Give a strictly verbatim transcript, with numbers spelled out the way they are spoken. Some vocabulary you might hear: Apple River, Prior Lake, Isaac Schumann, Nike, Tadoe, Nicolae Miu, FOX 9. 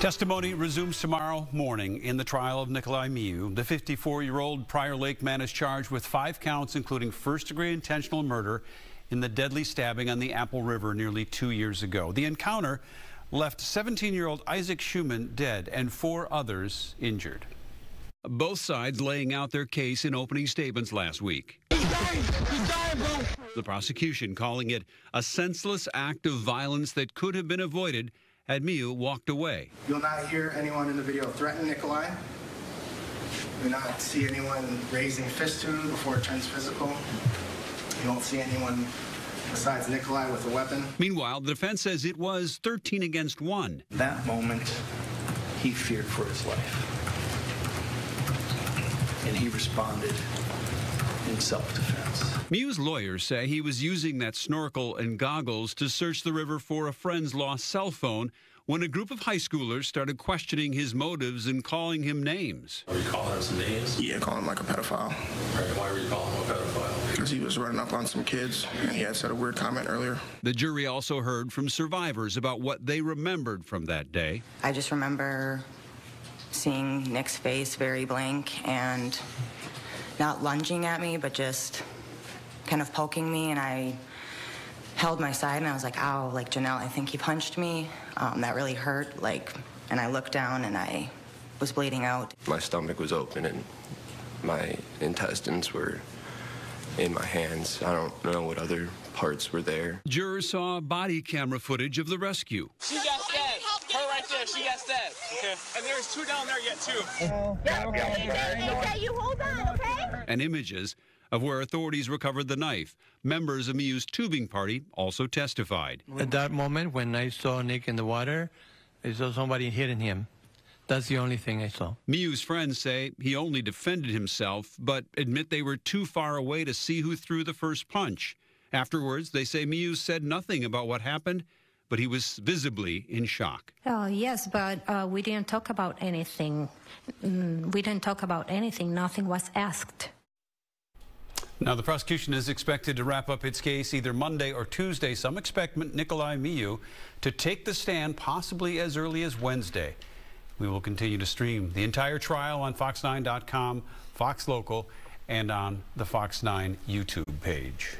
Testimony resumes tomorrow morning in the trial of Nicolae Miu. The fifty-four-year-old Prior Lake man is charged with five counts, including first-degree intentional murder in the deadly stabbing on the Apple River nearly two years ago. The encounter left seventeen-year-old Isaac Schumann dead and four others injured. Both sides laying out their case in opening statements last week. He's dying. He's dying, bro. The prosecution calling it a senseless act of violence that could have been avoided had Miu walked away. You'll not hear anyone in the video threaten Nicolae. You'll not see anyone raising fists to him before it turns physical. You don't see anyone besides Nicolae with a weapon. Meanwhile, the defense says it was thirteen against one. That moment, he feared for his life, and he responded in self-defense. Miu's lawyers say he was using that snorkel and goggles to search the river for a friend's lost cell phone when a group of high schoolers started questioning his motives and calling him names. Are you calling him some names? Yeah, calling him like a pedophile. Right, why were you calling him a pedophile? Because he was running up on some kids, and he had said a weird comment earlier. The jury also heard from survivors about what they remembered from that day. I just remember seeing Nick's face very blank and not lunging at me, but just kind of poking me, and I held my side, and I was like, ow, like, Janelle, I think he punched me. Um, that really hurt, like, and I looked down, and I was bleeding out. My stomach was open, and my intestines were in my hands. I don't know what other parts were there. Jurors saw body camera footage of the rescue. She got stabbed. Her right there, she got stabbed. Okay. And there's two down there yet, too. Oh, yeah, yeah, you hold on, okay? And images of where authorities recovered the knife. Members of Miu's tubing party also testified. At that moment, when I saw Nick in the water, I saw somebody hitting him. That's the only thing I saw. Miu's friends say he only defended himself, but admit they were too far away to see who threw the first punch. Afterwards, they say Miu said nothing about what happened, but he was visibly in shock. Oh, yes, but uh, we didn't talk about anything. Mm, we didn't talk about anything. Nothing was asked. Now, the prosecution is expected to wrap up its case either Monday or Tuesday. Some expect Nicolae Miu to take the stand possibly as early as Wednesday. We will continue to stream the entire trial on fox nine dot com, Fox Local, and on the Fox nine YouTube page.